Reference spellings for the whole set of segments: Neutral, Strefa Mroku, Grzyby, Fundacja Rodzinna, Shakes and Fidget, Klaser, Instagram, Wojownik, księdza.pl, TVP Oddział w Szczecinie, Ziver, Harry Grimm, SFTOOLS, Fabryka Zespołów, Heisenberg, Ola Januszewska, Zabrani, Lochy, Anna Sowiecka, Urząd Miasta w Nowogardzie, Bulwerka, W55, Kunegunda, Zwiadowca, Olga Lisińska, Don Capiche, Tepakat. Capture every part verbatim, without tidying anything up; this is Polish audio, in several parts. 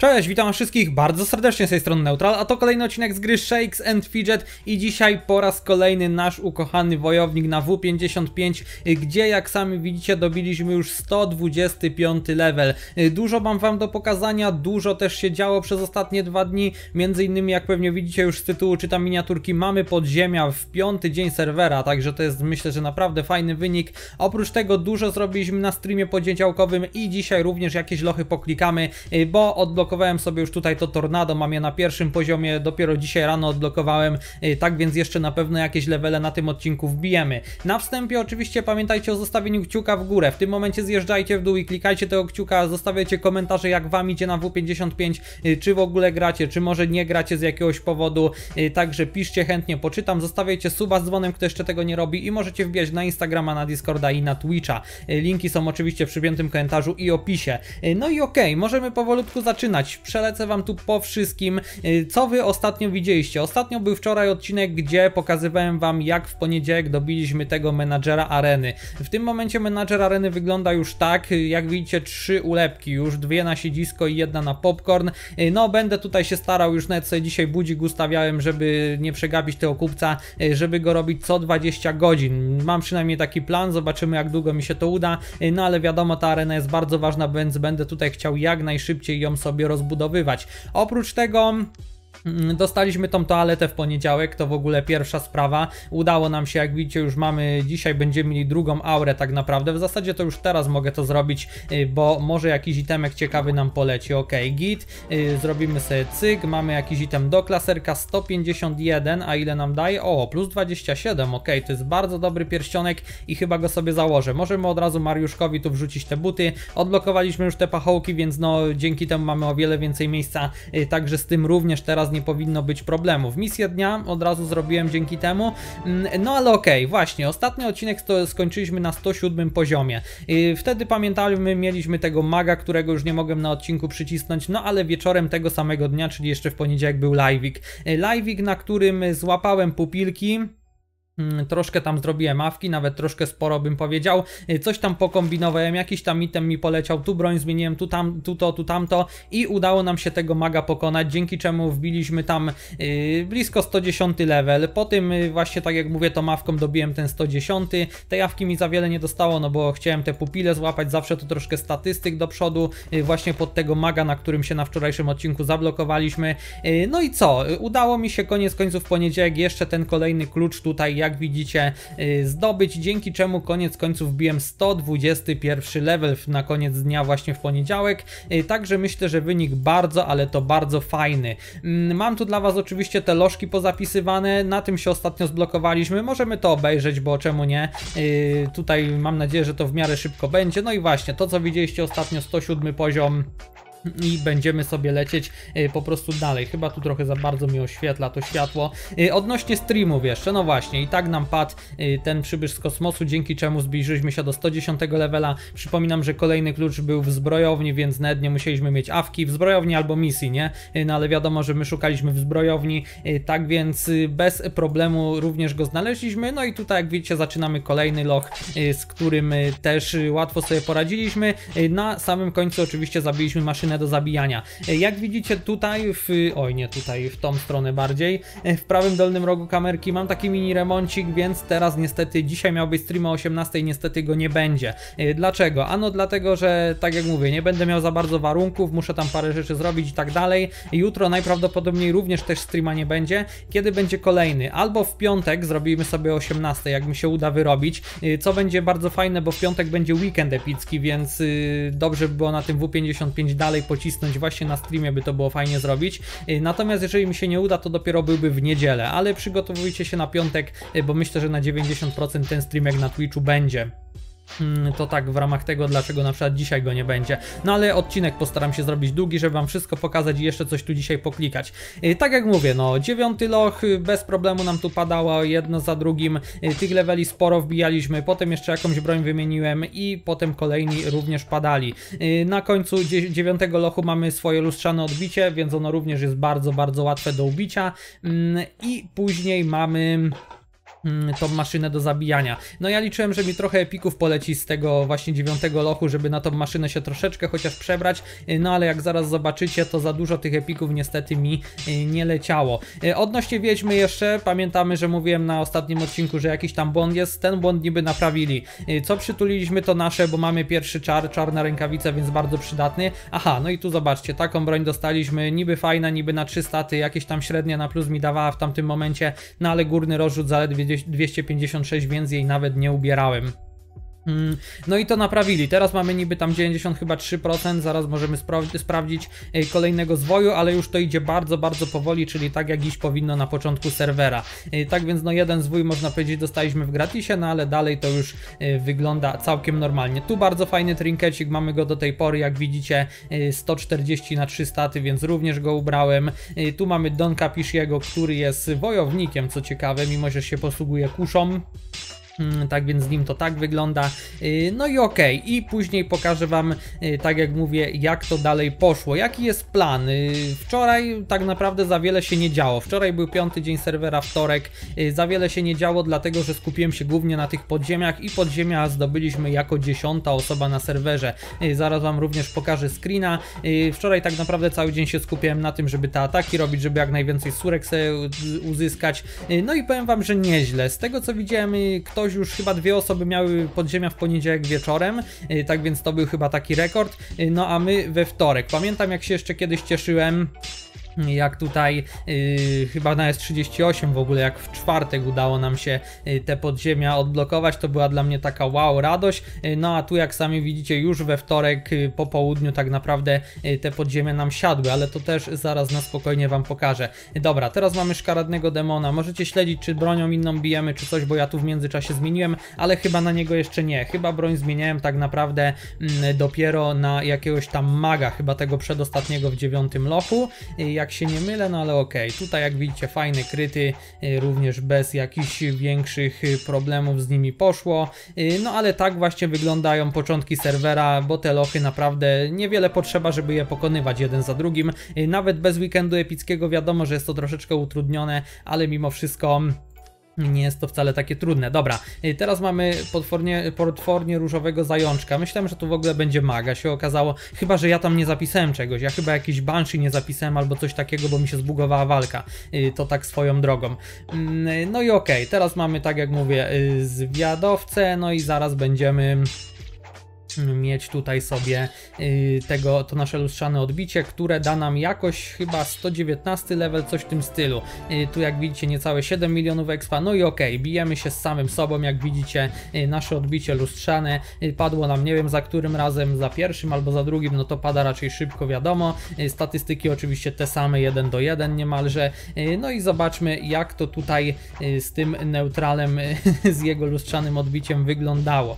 Cześć, witam wszystkich bardzo serdecznie z tej strony Neutral, a to kolejny odcinek z gry Shakes and Fidget i dzisiaj po raz kolejny nasz ukochany wojownik na W pięćdziesiąt pięć, gdzie jak sami widzicie dobiliśmy już sto dwudziesty piąty level. Dużo mam wam do pokazania, dużo też się działo przez ostatnie dwa dni, między innymi jak pewnie widzicie już z tytułu czy tam miniaturki mamy podziemia w piąty dzień serwera, także to jest myślę, że naprawdę fajny wynik. Oprócz tego dużo zrobiliśmy na streamie podzięciałkowym i dzisiaj również jakieś lochy poklikamy, bo odblokowaliśmy Odblokowałem sobie już tutaj to tornado, mam je na pierwszym poziomie, dopiero dzisiaj rano odblokowałem, tak więc jeszcze na pewno jakieś levele na tym odcinku wbijemy. Na wstępie oczywiście pamiętajcie o zostawieniu kciuka w górę, w tym momencie zjeżdżajcie w dół i klikajcie tego kciuka, zostawiajcie komentarze jak wam idzie na W pięćdziesiąt pięć, czy w ogóle gracie, czy może nie gracie z jakiegoś powodu, także piszcie, chętnie poczytam, zostawiajcie suba z dzwonem, kto jeszcze tego nie robi i możecie wbijać na Instagrama, na Discorda i na Twitcha. Linki są oczywiście w przypiętym komentarzu i opisie. No i okej, możemy powolutku zaczynać. Przelecę wam tu po wszystkim, co wy ostatnio widzieliście. Ostatnio był wczoraj odcinek, gdzie pokazywałem wam, jak w poniedziałek dobiliśmy tego menadżera areny. W tym momencie menadżer areny wygląda już tak, jak widzicie, trzy ulepki, już dwie na siedzisko i jedna na popcorn. No będę tutaj się starał, już nawet sobie dzisiaj budzik ustawiałem, żeby nie przegapić tego kupca, żeby go robić co dwadzieścia godzin. Mam przynajmniej taki plan, zobaczymy jak długo mi się to uda, no ale wiadomo, ta arena jest bardzo ważna, więc będę tutaj chciał jak najszybciej ją sobie rozbudowywać. Oprócz tego dostaliśmy tą toaletę w poniedziałek, to w ogóle pierwsza sprawa. Udało nam się, jak widzicie, już mamy, dzisiaj będziemy mieli drugą aurę tak naprawdę. W zasadzie to już teraz mogę to zrobić, bo może jakiś itemek ciekawy nam poleci. Ok, git, zrobimy sobie cyk, mamy jakiś item do klaserka, sto pięćdziesiąt jeden, a ile nam daje? O, plus dwadzieścia siedem, ok, to jest bardzo dobry pierścionek i chyba go sobie założę. Możemy od razu Mariuszkowi tu wrzucić te buty, odblokowaliśmy już te pachołki, więc no dzięki temu mamy o wiele więcej miejsca, także z tym również teraz nie powinno być problemów. Misję dnia od razu zrobiłem dzięki temu. No ale okej, właśnie, ostatni odcinek to skończyliśmy na sto siódmym poziomie. Wtedy pamiętajmy, mieliśmy tego maga, którego już nie mogłem na odcinku przycisnąć, no ale wieczorem tego samego dnia, czyli jeszcze w poniedziałek, był live'ik. Live'ik, na którym złapałem pupilki, troszkę tam zrobiłem awki, nawet troszkę sporo bym powiedział, coś tam pokombinowałem, jakiś tam item mi poleciał, tu broń zmieniłem, tu, tam, tu to, tu tamto i udało nam się tego maga pokonać, dzięki czemu wbiliśmy tam yy, blisko sto dziesiąty level. Po tym yy, właśnie tak jak mówię, tą awką dobiłem ten sto dziesiąty, tej awki mi za wiele nie dostało, no bo chciałem te pupile złapać, zawsze to troszkę statystyk do przodu, yy, właśnie pod tego maga, na którym się na wczorajszym odcinku zablokowaliśmy. Yy, no i co, udało mi się koniec końców w poniedziałek jeszcze ten kolejny klucz tutaj, jak Jak widzicie, zdobyć, dzięki czemu koniec końców wbiłem sto dwudziesty pierwszy level na koniec dnia właśnie w poniedziałek, także myślę, że wynik bardzo, ale to bardzo fajny. Mam tu dla was oczywiście te lożki pozapisywane, na tym się ostatnio zblokowaliśmy, możemy to obejrzeć, bo czemu nie, tutaj mam nadzieję, że to w miarę szybko będzie. No i właśnie, to co widzieliście ostatnio, sto siódmy poziom i będziemy sobie lecieć po prostu dalej. Chyba tu trochę za bardzo mi oświetla to światło. Odnośnie streamów jeszcze, no właśnie, i tak nam padł ten przybysz z kosmosu, dzięki czemu zbliżyliśmy się do sto dziesiątego levela. Przypominam, że kolejny klucz był w zbrojowni, więc nawet nie musieliśmy mieć awki w zbrojowni albo misji, nie? No ale wiadomo, że my szukaliśmy w zbrojowni, tak więc bez problemu również go znaleźliśmy. No i tutaj jak widzicie zaczynamy kolejny loch, z którym też łatwo sobie poradziliśmy. Na samym końcu oczywiście zabiliśmy maszynę do zabijania. Jak widzicie tutaj w, oj nie tutaj, w tą stronę bardziej, w prawym dolnym rogu kamerki mam taki mini remoncik, więc teraz niestety dzisiaj miał być stream o osiemnastej, niestety go nie będzie. Dlaczego? Ano dlatego, że tak jak mówię, nie będę miał za bardzo warunków, muszę tam parę rzeczy zrobić i tak dalej. Jutro najprawdopodobniej również też streama nie będzie. Kiedy będzie kolejny? Albo w piątek zrobimy sobie o osiemnastej, jak mi się uda wyrobić, co będzie bardzo fajne, bo w piątek będzie weekend epicki, więc dobrze by było na tym W pięćdziesiąt pięć dalej pocisnąć, właśnie na streamie by to było fajnie zrobić. Natomiast jeżeli mi się nie uda, to dopiero byłby w niedzielę, ale przygotowujcie się na piątek, bo myślę, że na dziewięćdziesiąt procent ten stream jak na Twitchu będzie. To tak w ramach tego, dlaczego na przykład dzisiaj go nie będzie. No ale odcinek postaram się zrobić długi, żeby wam wszystko pokazać i jeszcze coś tu dzisiaj poklikać. Tak jak mówię, no dziewiąty loch bez problemu nam tu padało jedno za drugim. Tych leveli sporo wbijaliśmy, potem jeszcze jakąś broń wymieniłem i potem kolejni również padali. Na końcu dziewiątego lochu mamy swoje lustrzane odbicie, więc ono również jest bardzo, bardzo łatwe do ubicia. I później mamy tą maszynę do zabijania. No ja liczyłem, że mi trochę epików poleci z tego właśnie dziewiątego lochu, żeby na tą maszynę się troszeczkę chociaż przebrać, no ale jak zaraz zobaczycie, to za dużo tych epików niestety mi nie leciało. Odnośnie Wiedźmy jeszcze, pamiętamy, że mówiłem na ostatnim odcinku, że jakiś tam błąd jest, ten błąd niby naprawili. Co przytuliliśmy, to nasze, bo mamy pierwszy czar, czarna rękawica, więc bardzo przydatny. Aha, no i tu zobaczcie, taką broń dostaliśmy, niby fajna, niby na trzy staty, jakieś tam średnia na plus mi dawała w tamtym momencie, no ale górny rozrzut zaledwie dwieście pięćdziesiąt sześć, więc jej nawet nie ubierałem. No i to naprawili, teraz mamy niby tam dziewięćdziesiąt chyba trzy procent, zaraz możemy spra sprawdzić kolejnego zwoju, ale już to idzie bardzo, bardzo powoli, czyli tak jak dziś powinno na początku serwera. Tak więc no jeden zwój można powiedzieć dostaliśmy w gratisie, no ale dalej to już wygląda całkiem normalnie. Tu bardzo fajny trinkecik, mamy go do tej pory, jak widzicie, sto czterdzieści na trzy staty, więc również go ubrałem. Tu mamy Don Capiche'ego, który jest wojownikiem, co ciekawe, mimo że się posługuje kuszą. Tak więc z nim to tak wygląda. No i okej, okay. I później pokażę wam, tak jak mówię, jak to dalej poszło, jaki jest plan. Wczoraj tak naprawdę za wiele się nie działo. Wczoraj był piąty dzień serwera, wtorek. Za wiele się nie działo, dlatego że skupiłem się głównie na tych podziemiach i podziemia zdobyliśmy jako dziesiąta osoba na serwerze. Zaraz wam również pokażę screena. Wczoraj tak naprawdę cały dzień się skupiłem na tym, żeby te ataki robić, żeby jak najwięcej surek sobie uzyskać. No i powiem wam, że nieźle. Z tego co widziałem, ktoś już chyba dwie osoby miały podziemia w poniedziałek wieczorem, tak więc to był chyba taki rekord, no a my we wtorek. Pamiętam, jak się jeszcze kiedyś cieszyłem, jak tutaj yy, chyba na S trzydzieści osiem w ogóle, jak w czwartek udało nam się yy, te podziemia odblokować, to była dla mnie taka wow radość, yy, no a tu jak sami widzicie już we wtorek yy, po południu tak naprawdę yy, te podziemia nam siadły, ale to też zaraz na spokojnie wam pokażę. Yy, dobra, teraz mamy szkaradnego demona, możecie śledzić, czy bronią inną bijemy, czy coś, bo ja tu w międzyczasie zmieniłem, ale chyba na niego jeszcze nie, chyba broń zmieniałem tak naprawdę yy, dopiero na jakiegoś tam maga, chyba tego przedostatniego w dziewiątym lochu, yy, jak się nie mylę, no ale okej, okay. Tutaj jak widzicie fajne kryty, również bez jakichś większych problemów z nimi poszło, no ale tak właśnie wyglądają początki serwera, bo te lochy naprawdę niewiele potrzeba, żeby je pokonywać jeden za drugim, nawet bez weekendu epickiego wiadomo, że jest to troszeczkę utrudnione, ale mimo wszystko nie jest to wcale takie trudne. Dobra, teraz mamy potwornie, potwornie różowego zajączka. Myślałem, że tu w ogóle będzie maga. Się okazało, chyba że ja tam nie zapisałem czegoś. Ja chyba jakiś banshee nie zapisałem albo coś takiego, bo mi się zbugowała walka. To tak swoją drogą. No i okej, okay. Teraz mamy, tak jak mówię, zwiadowcę. No i zaraz będziemy mieć tutaj sobie tego, to nasze lustrzane odbicie, które da nam jakoś chyba sto dziewiętnasty level, coś w tym stylu. Tu jak widzicie niecałe siedem milionów expa, no i okej, okay, bijemy się z samym sobą, jak widzicie nasze odbicie lustrzane padło nam, nie wiem za którym razem, za pierwszym albo za drugim, no to pada raczej szybko, wiadomo. Statystyki oczywiście te same, jeden do jeden niemalże, no i zobaczmy jak to tutaj z tym neutralem, z jego lustrzanym odbiciem wyglądało.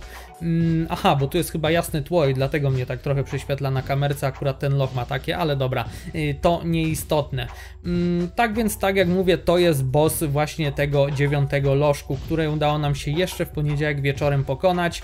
Aha, bo tu jest chyba jasne tło i dlatego mnie tak trochę prześwietla na kamerce, akurat ten loch ma takie, ale dobra, to nieistotne. Tak więc, tak jak mówię, to jest boss właśnie tego dziewiątego lożku, które udało nam się jeszcze w poniedziałek wieczorem pokonać.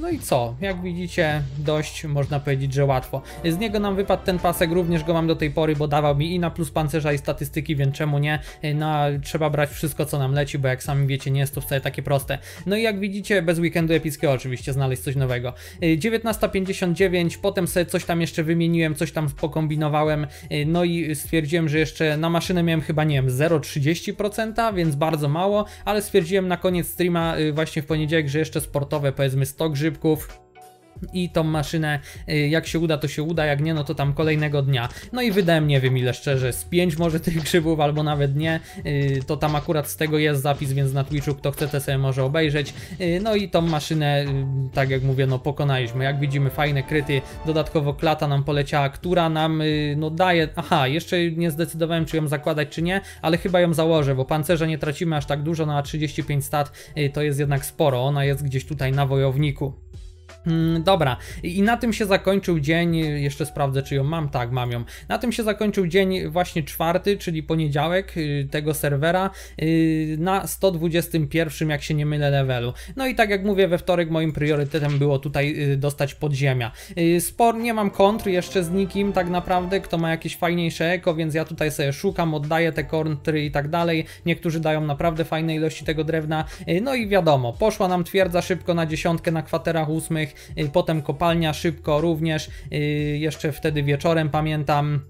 No i co? Jak widzicie, dość można powiedzieć, że łatwo. Z niego nam wypadł ten pasek, również go mam do tej pory, bo dawał mi i na plus pancerza i statystyki, więc czemu nie? No, trzeba brać wszystko co nam leci, bo jak sami wiecie, nie jest to wcale takie proste. No i jak widzicie, bez weekendu epickiego oczywiście znaleźć coś nowego. Dziewiętnasta pięćdziesiąt dziewięć, potem sobie coś tam jeszcze wymieniłem, coś tam pokombinowałem, no i stwierdziłem, że jeszcze na maszynę miałem chyba, nie wiem, zero przecinek trzydzieści procent, więc bardzo mało, ale stwierdziłem na koniec streama właśnie w poniedziałek, że jeszcze sportowe, powiedzmy sto grzybków i tą maszynę, jak się uda to się uda, jak nie no to tam kolejnego dnia. No i wydałem, nie wiem ile szczerze, z pięć może tych grzybów albo nawet nie, to tam akurat z tego jest zapis, więc na Twitchu kto chce to sobie może obejrzeć. No i tą maszynę, tak jak mówię, no pokonaliśmy, jak widzimy fajne kryty, dodatkowo klata nam poleciała, która nam no daje, aha, jeszcze nie zdecydowałem czy ją zakładać czy nie, ale chyba ją założę, bo pancerza nie tracimy aż tak dużo, no a trzydzieści pięć stat to jest jednak sporo, ona jest gdzieś tutaj na wojowniku. Dobra, i na tym się zakończył dzień, jeszcze sprawdzę, czy ją mam, tak, mam ją. Na tym się zakończył dzień właśnie czwarty, czyli poniedziałek tego serwera na sto dwudziestym pierwszym, jak się nie mylę, levelu. No i tak jak mówię, we wtorek moim priorytetem było tutaj dostać podziemia. Spor, nie mam kontr jeszcze z nikim tak naprawdę, kto ma jakieś fajniejsze eko, więc ja tutaj sobie szukam, oddaję te kontry i tak dalej. Niektórzy dają naprawdę fajne ilości tego drewna. No i wiadomo, poszła nam twierdza szybko na dziesiątkę na kwaterach ósmych, potem kopalnia szybko również, jeszcze wtedy wieczorem pamiętam,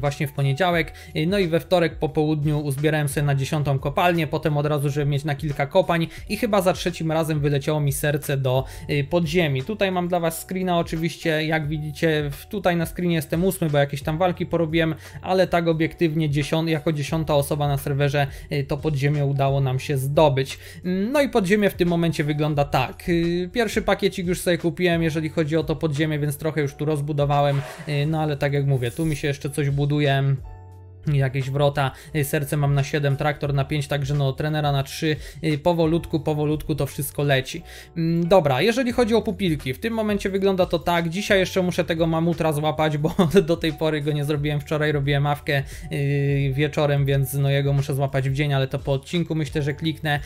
właśnie w poniedziałek, no i we wtorek po południu uzbierałem sobie na dziesiątą kopalnię, potem od razu, żeby mieć na kilka kopań i chyba za trzecim razem wyleciało mi serce do podziemi. Tutaj mam dla was screena oczywiście, jak widzicie tutaj na screenie jestem ósmy, bo jakieś tam walki porobiłem, ale tak obiektywnie dziesiąt, jako dziesiąta osoba na serwerze to podziemie udało nam się zdobyć. No i podziemie w tym momencie wygląda tak. Pierwszy pakiecik już sobie kupiłem, jeżeli chodzi o to podziemie, więc trochę już tu rozbudowałem, no ale tak jak mówię, tu mi się jeszcze coś buduję, jakieś wrota, serce mam na siedem, traktor na pięć, także no trenera na trzy, powolutku, powolutku to wszystko leci. Dobra, jeżeli chodzi o pupilki, w tym momencie wygląda to tak, dzisiaj jeszcze muszę tego mamutra złapać, bo do tej pory go nie zrobiłem, wczoraj robiłem awkę wieczorem, więc no jego muszę złapać w dzień, ale to po odcinku myślę, że kliknę.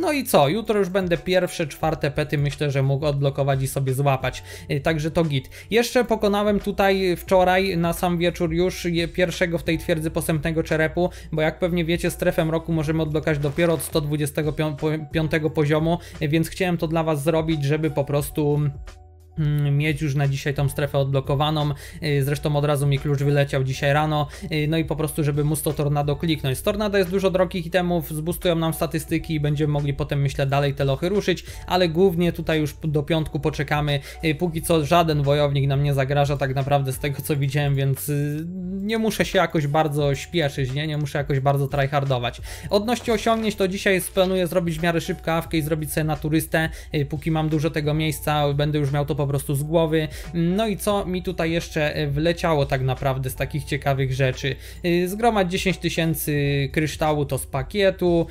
No i co, jutro już będę pierwsze, czwarte pety, myślę, że mógł odblokować i sobie złapać, także to git. Jeszcze pokonałem tutaj wczoraj na sam wieczór już pierwszego w tej twierdzy posępnego czerepu, bo jak pewnie wiecie, strefę mroku możemy odblokować dopiero od sto dwudziestego piątego poziomu, więc chciałem to dla was zrobić, żeby po prostu mieć już na dzisiaj tą strefę odblokowaną, zresztą od razu mi klucz wyleciał dzisiaj rano, no i po prostu żeby móc to tornado kliknąć. Z tornado jest dużo drogich itemów, zbustują nam statystyki i będziemy mogli potem, myślę, dalej te lochy ruszyć, ale głównie tutaj już do piątku poczekamy, póki co żaden wojownik nam nie zagraża tak naprawdę z tego co widziałem, więc nie muszę się jakoś bardzo śpieszyć, nie, nie muszę jakoś bardzo tryhardować. Odnośnie osiągnięć to dzisiaj planuję zrobić w miarę szybko awkę i zrobić sobie na turystę, póki mam dużo tego miejsca, będę już miał to po prostu z głowy. No i co mi tutaj jeszcze wleciało tak naprawdę z takich ciekawych rzeczy? Zgromadź dziesięć tysięcy kryształu to z pakietu,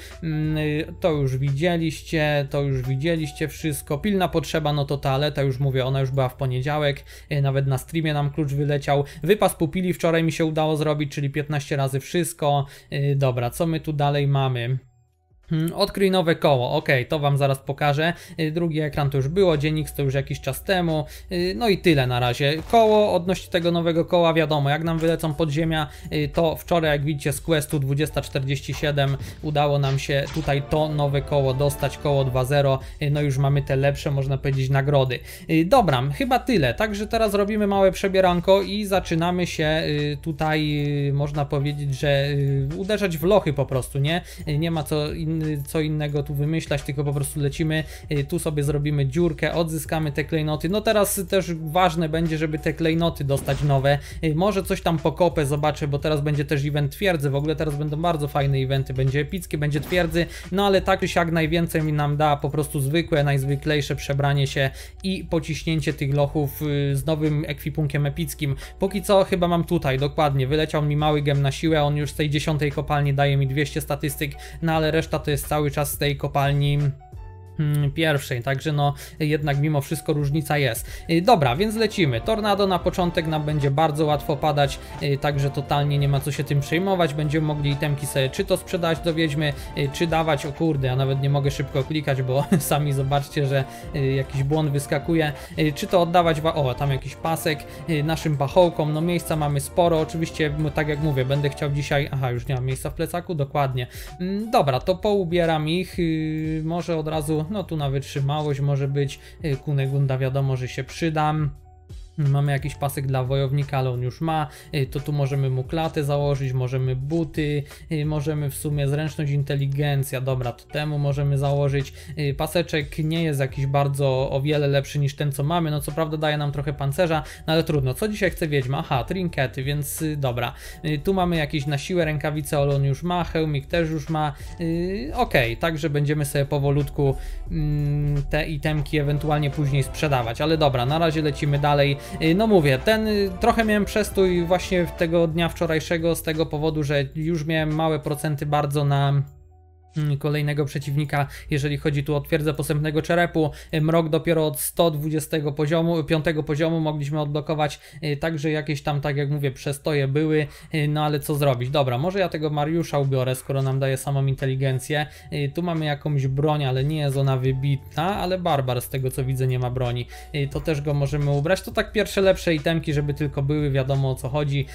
to już widzieliście, to już widzieliście wszystko. Pilna potrzeba, no to toaleta, już mówię, ona już była w poniedziałek, nawet na streamie nam klucz wyleciał. Wypas pupili wczoraj mi się udało zrobić, czyli piętnaście razy wszystko. Dobra, co my tu dalej mamy? Odkryj nowe koło, ok, to wam zaraz pokażę. Drugi ekran to już było, dziennik to już jakiś czas temu, no i tyle na razie. Koło, odnośnie tego nowego koła wiadomo, jak nam wylecą podziemia, to wczoraj jak widzicie z questu dwadzieścia czterdzieści siedem udało nam się tutaj to nowe koło dostać, koło dwa zero, no już mamy te lepsze, można powiedzieć, nagrody. Dobra, chyba tyle, także teraz robimy małe przebieranko i zaczynamy się tutaj, można powiedzieć, że uderzać w lochy po prostu, nie? Nie ma co innego co innego tu wymyślać, tylko po prostu lecimy, tu sobie zrobimy dziurkę, odzyskamy te klejnoty. No teraz też ważne będzie, żeby te klejnoty dostać nowe, może coś tam pokopę, zobaczę, bo teraz będzie też event twierdzy, w ogóle teraz będą bardzo fajne eventy, będzie epickie, będzie twierdzy, no ale tak czy siak najwięcej mi nam da po prostu zwykłe, najzwyklejsze przebranie się i pociśnięcie tych lochów z nowym ekwipunkiem epickim. Póki co chyba mam tutaj, dokładnie, wyleciał mi mały gem na siłę, on już z tej dziesiątej kopalni daje mi dwieście statystyk, no ale reszta to jest cały czas z tej kopalni pierwszej, także no jednak mimo wszystko różnica jest. Dobra, więc lecimy. Tornado na początek nam będzie bardzo łatwo padać, także totalnie nie ma co się tym przejmować. Będziemy mogli itemki sobie czy to sprzedać do wiedźmy, czy dawać. O kurde, ja nawet nie mogę szybko klikać, bo sami zobaczcie, że jakiś błąd wyskakuje. Czy to oddawać, o tam jakiś pasek naszym pachołkom, no miejsca mamy sporo. Oczywiście, tak jak mówię, będę chciał dzisiaj, aha, już nie mam miejsca w plecaku, dokładnie. Dobra, to poubieram ich, może od razu. No tu na wytrzymałość może być, Kunegunda wiadomo, że się przydam. Mamy jakiś pasek dla wojownika, ale on już ma, to tu możemy mu klatę założyć, możemy buty, możemy w sumie zręczność, inteligencja, dobra, to temu możemy założyć. Paseczek nie jest jakiś bardzo o wiele lepszy niż ten co mamy, no co prawda daje nam trochę pancerza, no ale trudno. Co dzisiaj chce wiedźma? Aha, trinkety, więc dobra. Tu mamy jakieś na siłę rękawice, ale on już ma, hełmik też już ma, ok, także będziemy sobie powolutku te itemki ewentualnie później sprzedawać, ale dobra, na razie lecimy dalej. No mówię, ten trochę miałem przestój właśnie tego dnia wczorajszego z tego powodu, że już miałem małe procenty bardzo na kolejnego przeciwnika, jeżeli chodzi tu o twierdzę posępnego czerepu. Mrok dopiero od sto dwudziestego poziomu, piątego poziomu mogliśmy odblokować, także jakieś tam, tak jak mówię, przestoje były, no ale co zrobić? Dobra, może ja tego Mariusza ubiorę, skoro nam daje samą inteligencję. Tu mamy jakąś broń, ale nie jest ona wybitna, ale Barbar z tego co widzę nie ma broni, to też go możemy ubrać. To tak pierwsze lepsze itemki, żeby tylko były, wiadomo o co chodzi.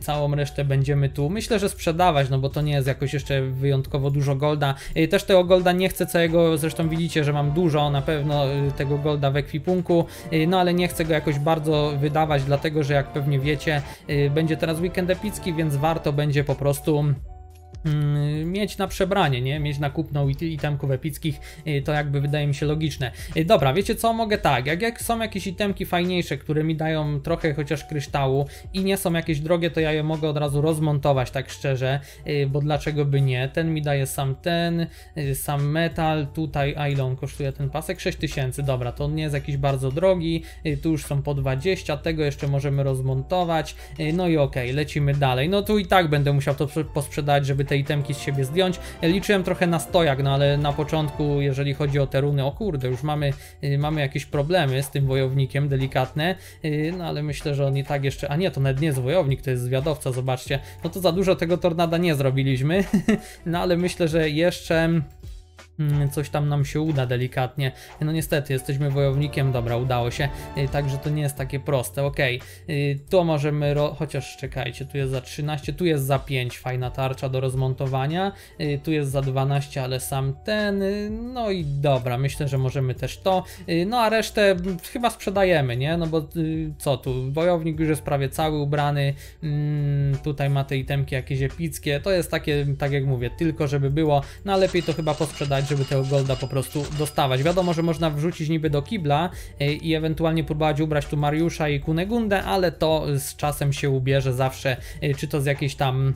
Całą resztę będziemy tu, myślę, że sprzedawać, no bo to nie jest jakoś jeszcze wyjątkowo dużo golda. Też tego golda nie chcę całego, zresztą widzicie, że mam dużo na pewno tego golda w ekwipunku, no ale nie chcę go jakoś bardzo wydawać, dlatego że jak pewnie wiecie, będzie teraz weekend epicki, więc warto będzie po prostu mieć na przebranie, nie? Mieć na kupno itemków epickich, to jakby wydaje mi się logiczne. Dobra, wiecie co, mogę tak, jak, jak są jakieś itemki fajniejsze, które mi dają trochę chociaż kryształu i nie są jakieś drogie, to ja je mogę od razu rozmontować, tak szczerze, bo dlaczego by nie? Ten mi daje sam ten, sam metal, tutaj, a ile on kosztuje ten pasek? sześć tysięcy, dobra, to on nie jest jakiś bardzo drogi, tu już są po dwadzieścia, tego jeszcze możemy rozmontować, no i okej, lecimy dalej. No tu i tak będę musiał to posprzedać, żeby te itemki z siebie zdjąć. Liczyłem trochę na stojak, no ale na początku, jeżeli chodzi o te runy, o kurde, już mamy, yy, mamy jakieś problemy z tym wojownikiem delikatne, yy, no ale myślę, że on i tak jeszcze, a nie, to nawet nie jest wojownik, to jest zwiadowca, zobaczcie, no to za dużo tego tornada nie zrobiliśmy, no ale myślę, że jeszcze coś tam nam się uda delikatnie. No niestety, jesteśmy wojownikiem, dobra, udało się, także to nie jest takie proste. Ok, to możemy, chociaż czekajcie, tu jest za trzynaście, tu jest za pięć, fajna tarcza do rozmontowania, tu jest za dwanaście, ale sam ten, no i dobra, myślę, że możemy też to, no a resztę chyba sprzedajemy, nie? No bo co tu, wojownik już jest prawie cały ubrany, hmm, tutaj ma te itemki jakieś epickie, to jest takie, tak jak mówię, tylko żeby było, no lepiej to chyba posprzedać, żeby tego golda po prostu dostawać. Wiadomo, że można wrzucić niby do kibla i ewentualnie próbować ubrać tu Mariusza i Kunegundę, ale to z czasem się ubierze zawsze, czy to z jakiejś tam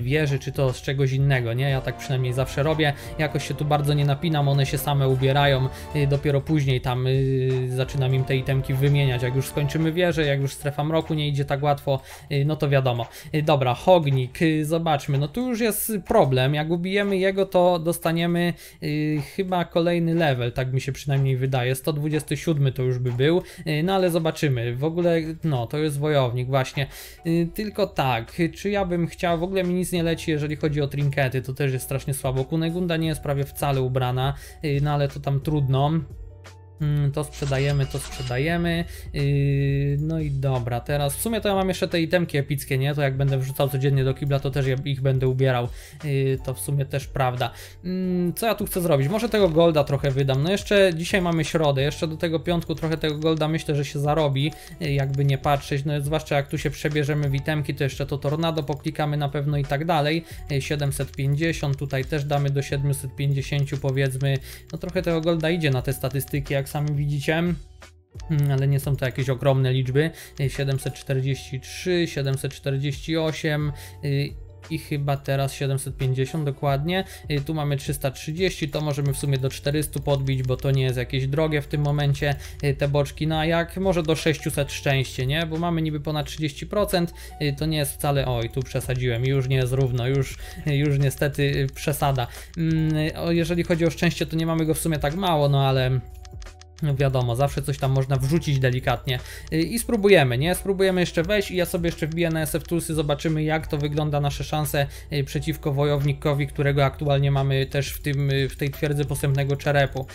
wieży, czy to z czegoś innego, nie? Ja tak przynajmniej zawsze robię, jakoś się tu bardzo nie napinam, one się same ubierają, dopiero później tam yy, zaczynam im te itemki wymieniać, jak już skończymy wieżę, jak już strefa mroku nie idzie tak łatwo, yy, no to wiadomo. Yy, dobra, Hognik, yy, zobaczmy, no tu już jest problem, jak ubijemy jego, to dostaniemy yy, chyba kolejny level, tak mi się przynajmniej wydaje, sto dwudziesty siódmy to już by był, yy, no ale zobaczymy, w ogóle, no to jest wojownik właśnie, yy, tylko tak, yy, czy ja bym chciał, w ogóle mi nic nie leci, jeżeli chodzi o trinkety, to też jest strasznie słabo. Kunegunda nie jest prawie wcale ubrana, no ale to tam trudno. To sprzedajemy, to sprzedajemy, yy, no i dobra, teraz w sumie to ja mam jeszcze te itemki epickie, nie? To jak będę wrzucał codziennie do kibla, to też ich będę ubierał, yy, to w sumie też prawda. Yy, co ja tu chcę zrobić? Może tego golda trochę wydam, no jeszcze dzisiaj mamy środę, jeszcze do tego piątku trochę tego golda myślę, że się zarobi, yy, jakby nie patrzeć, no zwłaszcza jak tu się przebierzemy w itemki, to jeszcze to tornado poklikamy na pewno i tak dalej, yy, siedemset pięćdziesiąt, tutaj też damy do siedmiuset pięćdziesięciu powiedzmy, no trochę tego golda idzie na te statystyki, jak sami widzicie, ale nie są to jakieś ogromne liczby, siedemset czterdzieści trzy, siedemset czterdzieści osiem i chyba teraz siedemset pięćdziesiąt dokładnie, tu mamy trzysta trzydzieści, to możemy w sumie do czterystu podbić, bo to nie jest jakieś drogie w tym momencie te boczki, na jak może do sześciuset szczęście, nie, bo mamy niby ponad trzydzieści procent, to nie jest wcale, oj tu przesadziłem, już nie jest równo, już, już niestety przesada, jeżeli chodzi o szczęście, to nie mamy go w sumie tak mało, no ale wiadomo, zawsze coś tam można wrzucić delikatnie i spróbujemy, nie? Spróbujemy jeszcze wejść i ja sobie jeszcze wbiję na S F Toolsy, zobaczymy jak to wygląda nasze szanse przeciwko wojownikowi, którego aktualnie mamy też w, tym, w tej twierdzy posępnego czerepu.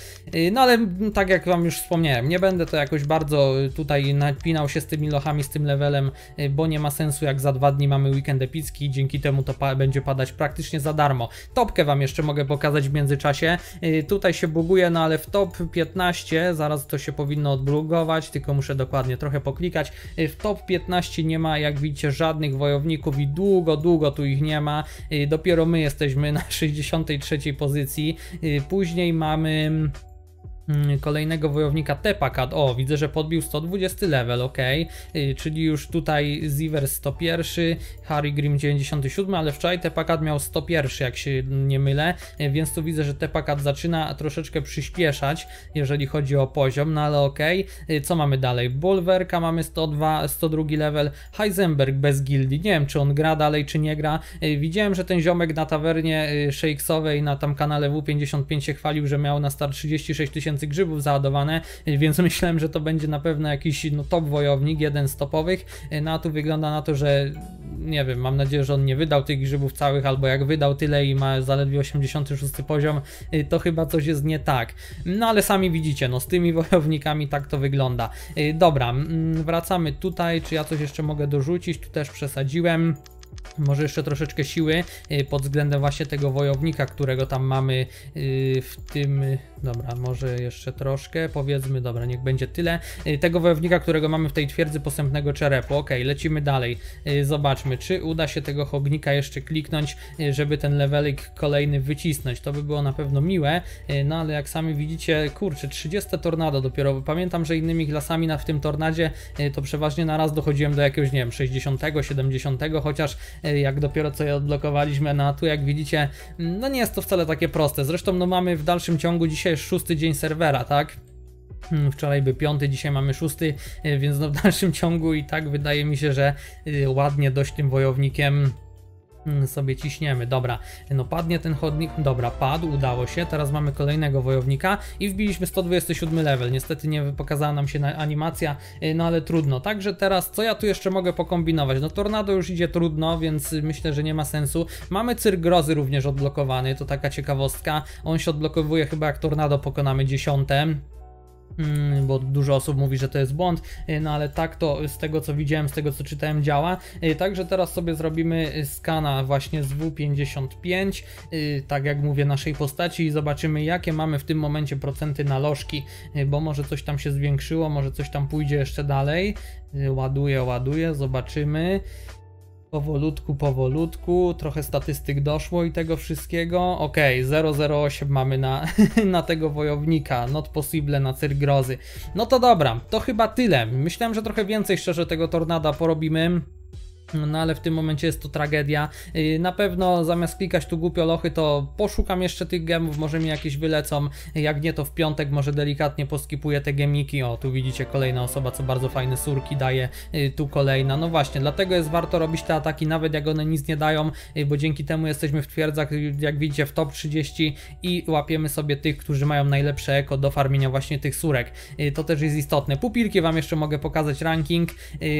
No ale tak jak wam już wspomniałem, nie będę to jakoś bardzo tutaj napinał się z tymi lochami, z tym levelem, bo nie ma sensu, jak za dwa dni mamy weekend epicki i dzięki temu to pa będzie padać praktycznie za darmo. Topkę wam jeszcze mogę pokazać w międzyczasie, tutaj się buguje, no ale w top piętnaście zaraz to się powinno odblokować, tylko muszę dokładnie trochę poklikać. W top piętnaście nie ma, jak widzicie, żadnych wojowników i długo, długo tu ich nie ma. Dopiero my jesteśmy na sześćdziesiątej trzeciej pozycji. Później mamy kolejnego wojownika Tepakat. O, widzę, że podbił sto dwudziesty level, ok. Czyli już tutaj Ziver sto jeden, Harry Grimm dziewięćdziesiąt siedem, ale wczoraj Tepakat miał sto jeden, jak się nie mylę, więc tu widzę, że Tepakat zaczyna troszeczkę przyspieszać, jeżeli chodzi o poziom, no ale ok. Co mamy dalej? Bulwerka mamy sto dwa, sto dwa level, Heisenberg bez gildii, nie wiem, czy on gra dalej, czy nie gra. Widziałem, że ten ziomek na tawernie shakesowej na tam kanale W pięćdziesiąt pięć się chwalił, że miał na star trzydzieści sześć tysięcy grzybów załadowane, więc myślałem, że to będzie na pewno jakiś no, top wojownik, jeden z topowych, no a tu wygląda na to, że nie wiem, mam nadzieję, że on nie wydał tych grzybów całych, albo jak wydał tyle i ma zaledwie osiemdziesiąty szósty poziom, to chyba coś jest nie tak. No ale sami widzicie, no z tymi wojownikami tak to wygląda. Dobra, wracamy tutaj, czy ja coś jeszcze mogę dorzucić, tu też przesadziłem. Może jeszcze troszeczkę siły pod względem właśnie tego wojownika, którego tam mamy w tym... Dobra, może jeszcze troszkę, powiedzmy, dobra, niech będzie tyle. Tego wojownika, którego mamy w tej twierdzy posępnego czerepu. Ok, lecimy dalej. Zobaczmy, czy uda się tego hognika jeszcze kliknąć, żeby ten levelik kolejny wycisnąć. To by było na pewno miłe, no ale jak sami widzicie, kurczę, trzydzieste tornado dopiero. Pamiętam, że innymi klasami na, w tym tornadzie to przeważnie na raz dochodziłem do jakiegoś, nie wiem, sześćdziesiątego, siedemdziesiątego, chociaż jak dopiero co je odblokowaliśmy, no a tu jak widzicie, no nie jest to wcale takie proste. Zresztą no mamy w dalszym ciągu dzisiaj już szósty dzień serwera, tak? Wczoraj był piąty, dzisiaj mamy szósty, więc no w dalszym ciągu i tak wydaje mi się, że ładnie dość tym wojownikiem sobie ciśniemy. Dobra, no padnie ten chodnik, dobra, padł, udało się, teraz mamy kolejnego wojownika i wbiliśmy sto dwudziesty siódmy level, niestety nie pokazała nam się animacja, no ale trudno, także teraz co ja tu jeszcze mogę pokombinować, no tornado już idzie trudno, więc myślę, że nie ma sensu. Mamy cyrk grozy również odblokowany, to taka ciekawostka, on się odblokowuje chyba jak tornado pokonamy dziesiąte. Bo dużo osób mówi, że to jest błąd, no ale tak to z tego co widziałem, z tego co czytałem działa. Także teraz sobie zrobimy skana właśnie z W pięćdziesiąt pięć, tak jak mówię, naszej postaci i zobaczymy jakie mamy w tym momencie procenty na lożki, bo może coś tam się zwiększyło, może coś tam pójdzie jeszcze dalej. Ładuję, ładuję, zobaczymy. Powolutku, powolutku, trochę statystyk doszło i tego wszystkiego. Ok, zero zero osiem mamy na, na tego wojownika, not possible na cyrk grozy. No to dobra, to chyba tyle. Myślałem, że trochę więcej szczerze tego tornada porobimy. No ale w tym momencie jest to tragedia. Na pewno zamiast klikać tu głupio lochy, to poszukam jeszcze tych gemów, może mi jakieś wylecą. Jak nie, to w piątek może delikatnie poskipuję te gemiki. O, tu widzicie kolejna osoba, co bardzo fajne surki daje. Tu kolejna. No właśnie, dlatego jest warto robić te ataki, nawet jak one nic nie dają, bo dzięki temu jesteśmy w twierdzach, jak widzicie, w top trzydzieści i łapiemy sobie tych, którzy mają najlepsze eko do farmienia właśnie tych surek. To też jest istotne. Pupilki wam jeszcze mogę pokazać ranking.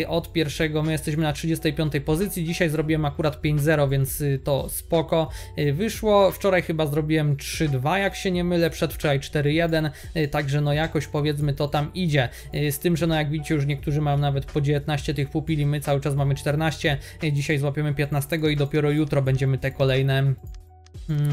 Od pierwszego my jesteśmy na trzydziestej piątej pozycji, dzisiaj zrobiłem akurat pięć zero, więc to spoko wyszło, wczoraj chyba zrobiłem trzy dwa jak się nie mylę, przedwczoraj cztery jeden, także no jakoś powiedzmy to tam idzie, z tym, że no jak widzicie już niektórzy mają nawet po dziewiętnaście tych pupili, my cały czas mamy czternaście, dzisiaj złapiemy piętnaście i dopiero jutro będziemy te kolejne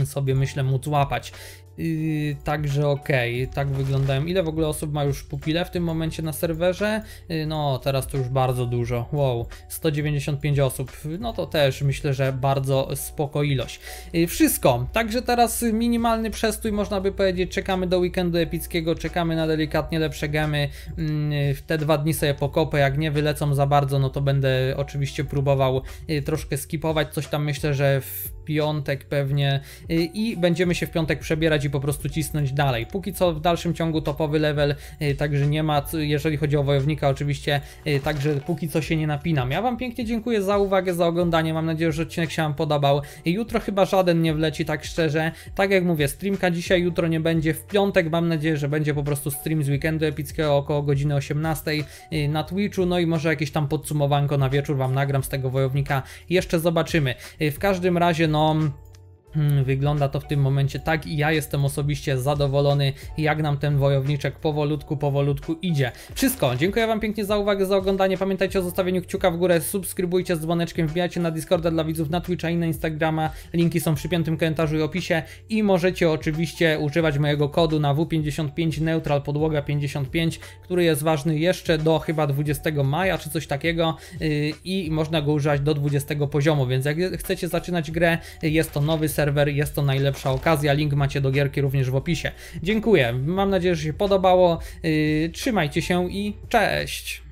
sobie myślę móc łapać. Yy, także okej, okay, tak wyglądają. Ile w ogóle osób ma już pupile w tym momencie na serwerze? Yy, no teraz to już bardzo dużo, wow, sto dziewięćdziesiąt pięć osób, no to też myślę, że bardzo spoko ilość. Yy, wszystko, także teraz minimalny przestój można by powiedzieć, czekamy do weekendu epickiego, czekamy na delikatnie lepsze gemy, yy, w te dwa dni sobie pokopę, jak nie wylecą za bardzo, no to będę oczywiście próbował yy, troszkę skipować, coś tam myślę, że w piątek pewnie yy, i będziemy się w piątek przebierać i po prostu cisnąć dalej. Póki co w dalszym ciągu topowy level, także nie ma, jeżeli chodzi o wojownika oczywiście, także póki co się nie napinam. Ja wam pięknie dziękuję za uwagę, za oglądanie, mam nadzieję, że odcinek się wam podobał. Jutro chyba żaden nie wleci, tak szczerze. Tak jak mówię, streamka dzisiaj, jutro nie będzie, w piątek mam nadzieję, że będzie po prostu stream z weekendu epickiego około godziny osiemnastej na Twitchu, no i może jakieś tam podsumowanko na wieczór wam nagram z tego wojownika. Jeszcze zobaczymy. W każdym razie, no... wygląda to w tym momencie tak i ja jestem osobiście zadowolony, jak nam ten wojowniczek powolutku, powolutku idzie. Wszystko, dziękuję wam pięknie za uwagę, za oglądanie, pamiętajcie o zostawieniu kciuka w górę, subskrybujcie z dzwoneczkiem, wbijajcie na Discorda dla widzów, na Twitcha i na Instagrama, linki są w przypiętym komentarzu i opisie i możecie oczywiście używać mojego kodu na W pięćdziesiąt pięć Neutral podłoga pięćdziesiąt pięć, który jest ważny jeszcze do chyba dwudziestego maja czy coś takiego i można go używać do dwudziestego poziomu, więc jak chcecie zaczynać grę, jest to nowy serwer. serwer, jest to najlepsza okazja. Link macie do gierki również w opisie. Dziękuję, mam nadzieję, że się podobało. Yy, trzymajcie się i cześć!